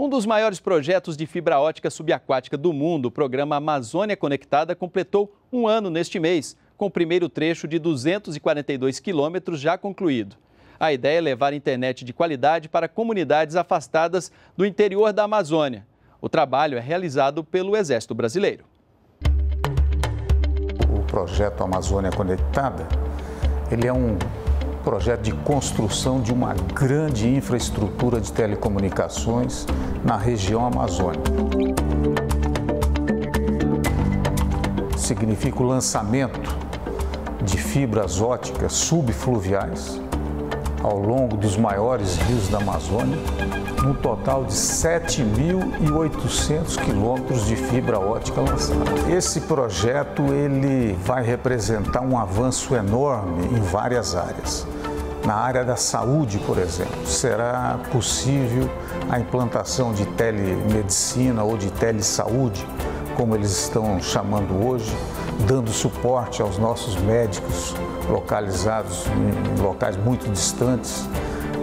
Um dos maiores projetos de fibra ótica subaquática do mundo, o programa Amazônia Conectada, completou um ano neste mês, com o primeiro trecho de 242 quilômetros já concluído. A ideia é levar internet de qualidade para comunidades afastadas do interior da Amazônia. O trabalho é realizado pelo Exército Brasileiro. O projeto Amazônia Conectada, ele é um projeto de construção de uma grande infraestrutura de telecomunicações na região amazônica. Significa o lançamento de fibras óticas subfluviais ao longo dos maiores rios da Amazônia, num total de 7.800 quilômetros de fibra ótica lançada. Esse projeto ele vai representar um avanço enorme em várias áreas. Na área da saúde, por exemplo, será possível a implantação de telemedicina ou de telesaúde, como eles estão chamando hoje, dando suporte aos nossos médicos localizados em locais muito distantes.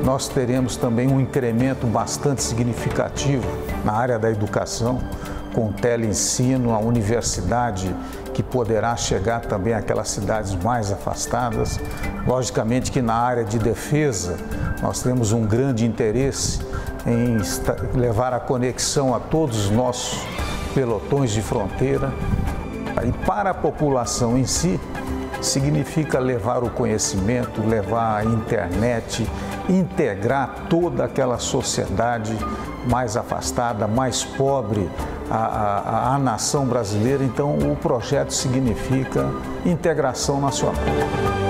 Nós teremos também um incremento bastante significativo na área da educação, com o teleensino, a universidade que poderá chegar também àquelas cidades mais afastadas. Logicamente que na área de defesa nós temos um grande interesse em levar a conexão a todos os nossos pelotões de fronteira. E para a população em si, significa levar o conhecimento, levar a internet, integrar toda aquela sociedade mais afastada, mais pobre, a nação brasileira. Então, o projeto significa integração nacional.